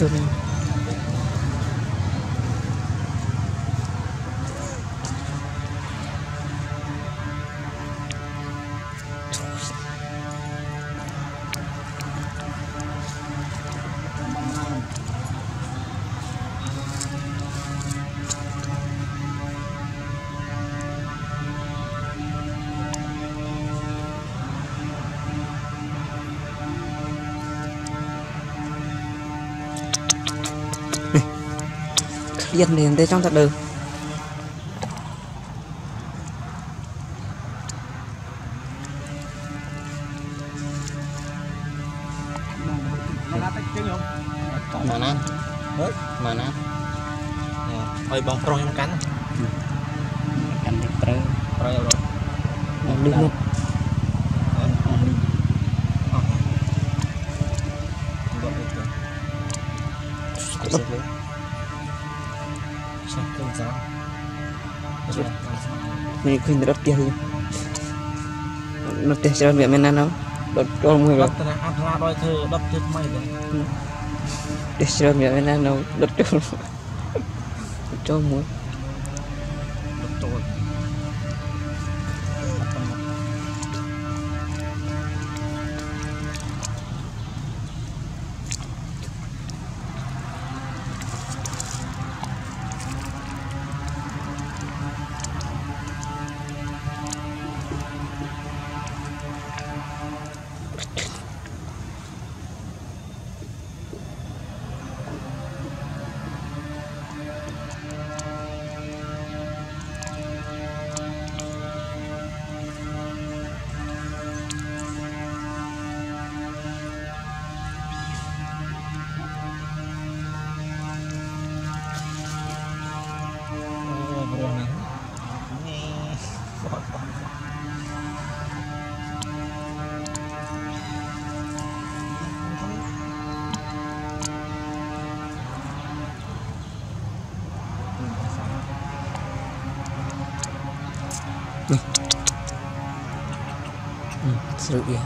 to me. Yên liền thế trong thật đời. Mà nát. Mà nát. Ôi bóng pro em cắn. Cắn được pro. Pro rồi. Bóng đi luôn. Mình khi nó đốt kia đi nó tiền sẽ đốt việc mình ăn đâu đốt cho mùi vào để sẽ đốt việc mình ăn đâu đốt cho mùi through here.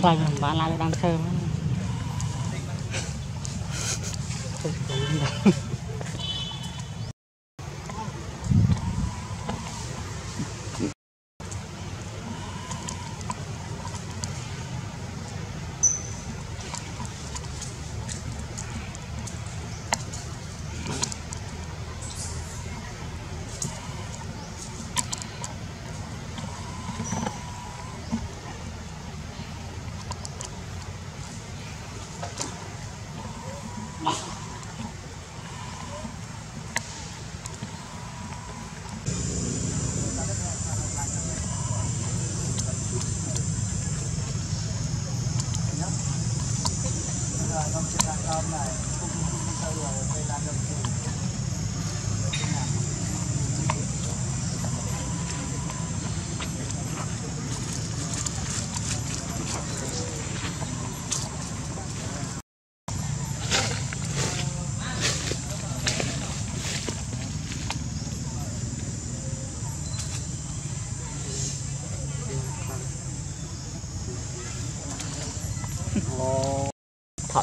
Khoai bán lại đang thơm. Thọ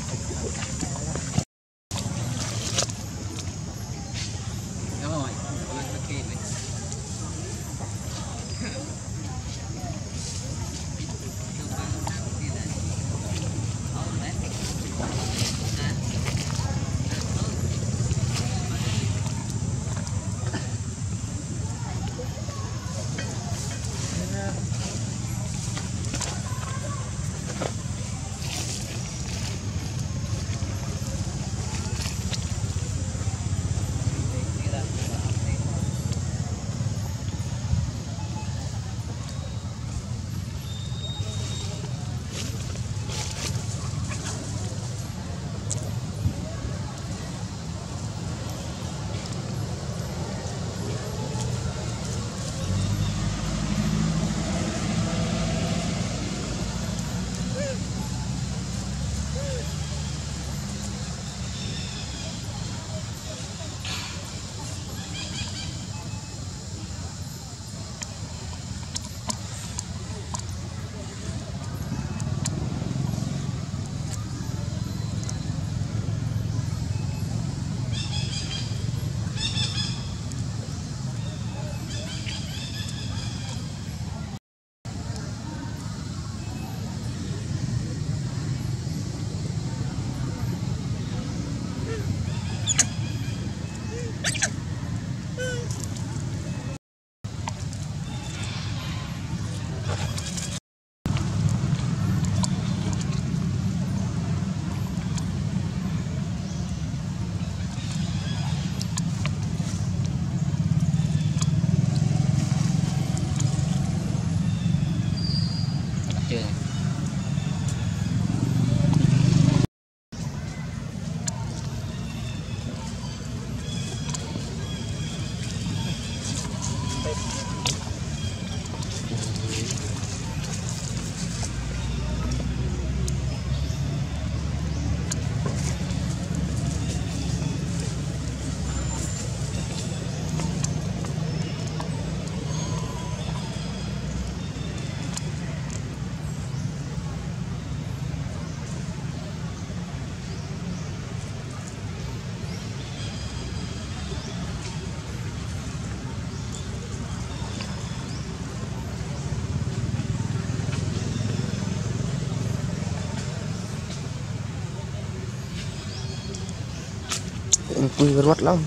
quy rất lắm.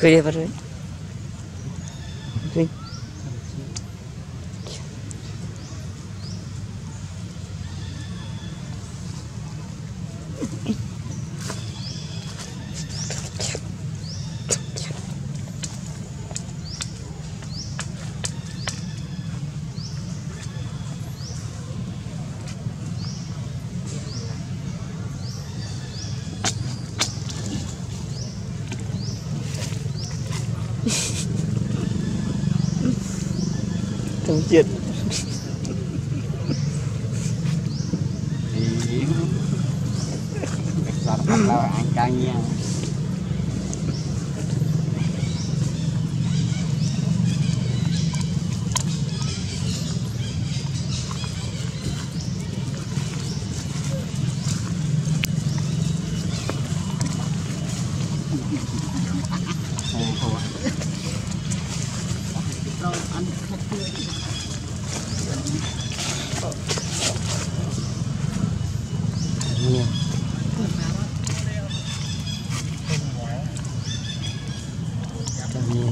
Cười vào rồi. Cười. Thằng Việt